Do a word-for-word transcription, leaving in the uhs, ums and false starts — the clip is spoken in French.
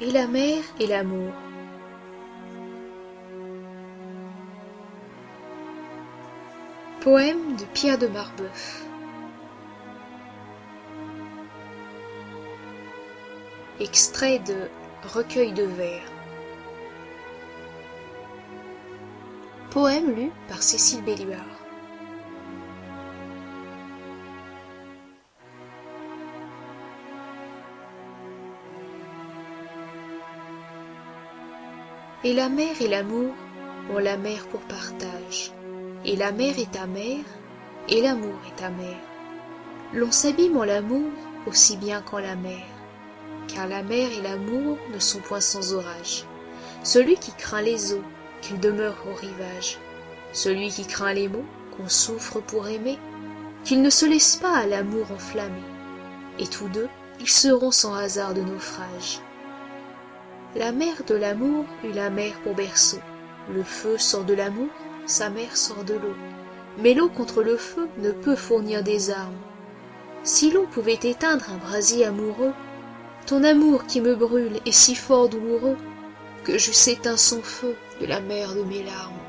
et la mer et l'amour. Poème de Pierre de Marbeuf. Extrait de Recueil de vers. Poème lu par Cécile Belluard. Et la mer et l'amour ont la mer pour partage. Et la mer est amère, et l'amour est amer. L'on s'abîme en l'amour aussi bien qu'en la mer, car la mer et l'amour ne sont point sans orage. Celui qui craint les eaux, qu'il demeure au rivage. Celui qui craint les maux, qu'on souffre pour aimer, qu'il ne se laisse pas à l'amour enflammé. Et tous deux, ils seront sans hasard de naufrage. La mère de l'amour eut la mer pour berceau. Le feu sort de l'amour, sa mère sort de l'eau. Mais l'eau contre le feu ne peut fournir des armes. Si l'on pouvait éteindre un brasier amoureux, ton amour qui me brûle est si fort douloureux que j'eusse éteint son feu de la mer de mes larmes.